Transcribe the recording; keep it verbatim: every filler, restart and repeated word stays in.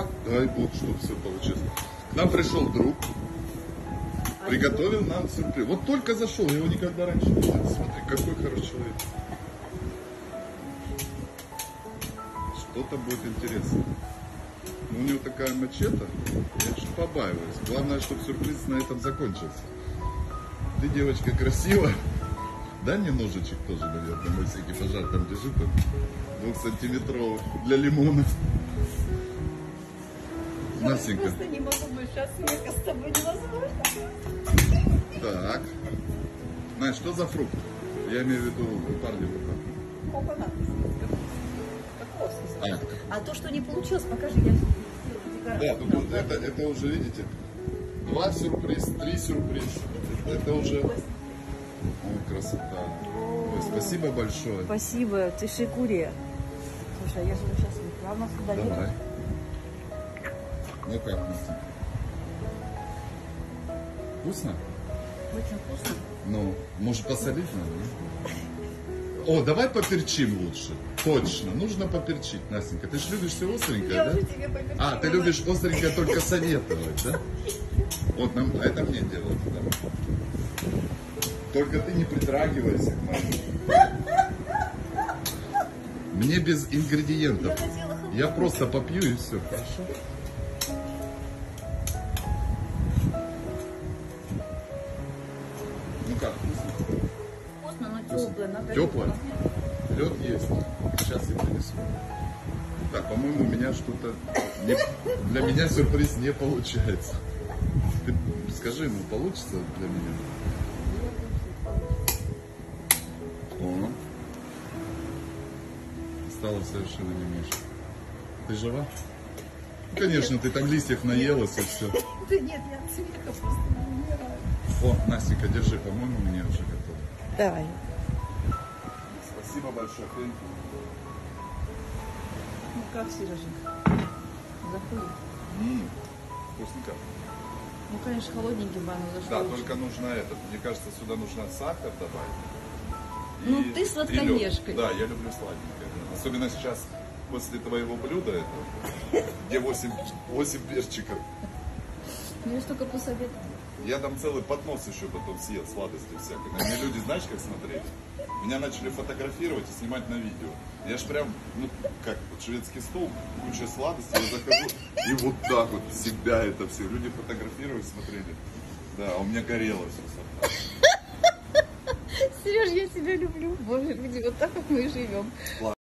дела, дай Бог, чтобы все получилось. К нам пришел друг, приготовил нам сюрприз. Вот только зашел, я его никогда раньше не видел. Смотри, какой хороший человек. Что-то будет интересно. Но у него такая мачете, я чуть побаиваюсь. Главное, чтобы сюрприз на этом закончился. Ты, девочка, красива. Да, мне ножичек тоже, наверное, мой всякий пожар там лежит, двухсантиметровый, для лимонов. Настенька. Я просто не могу больше, а смеха с тобой невозможно. Так. Знаешь, что за фрукт? Я имею в виду парни в руках. Коконат. Кокос. А. а то, что не получилось, покажи. Я... Да, тут, это, это уже, видите, два сюрприза, три сюрприза. Это уже... О, красота. Ой, спасибо большое. Спасибо, ты шикуре. Слушай, я же сейчас главное сюда еду. Ну как, Настя? Вкусно? Очень вкусно. Ну, может посолить надо? Да? О, давай поперчим лучше. Точно, нужно поперчить, Настенька. Ты же любишь все остренькое, я да? Уже тебе поперчила. А, ты любишь остренькое только советовать, да? Вот, нам, это мне делать. Да? Только ты не притрагивайся к моему. Мне без ингредиентов. Я, Я просто попью и все. Хорошо. Ну как, вкусно? Вкусно, но теплое. Теплое? Лед есть. Сейчас я принесу. Так, по-моему, у меня что-то... Не... Для меня сюрприз не получается. Ты скажи ему, получится для меня? Стало совершенно не меньше. Ты жива? Ну, конечно, ты там листьев наелась и все. Да нет, я от смеха просто не умираю. О, Настенька, держи, по-моему, мне уже готово. Давай. Спасибо большое. Ну как, Сереженька? Заходит? Ммм, вкусненько. Ну, конечно, холодненький банан зашел. Да, только нужно это. Мне кажется, сюда нужно сахар добавить. И, ну, ты сладкоежкой. Да, я люблю сладенькое. Особенно сейчас, после твоего блюда, это, где восемь перчиков. Мне только посоветовать. Я там целый поднос еще потом съел сладости всякой. На меня люди, знаешь, как смотрели? Меня начали фотографировать и снимать на видео. Я ж прям, ну, как вот шведский стол, куча сладостей, я захожу, и вот так вот себя это все. Люди фотографировали, смотрели. Да, а у меня горело все. Сереж, я тебя люблю. Боже, люди, вот так вот мы и живем.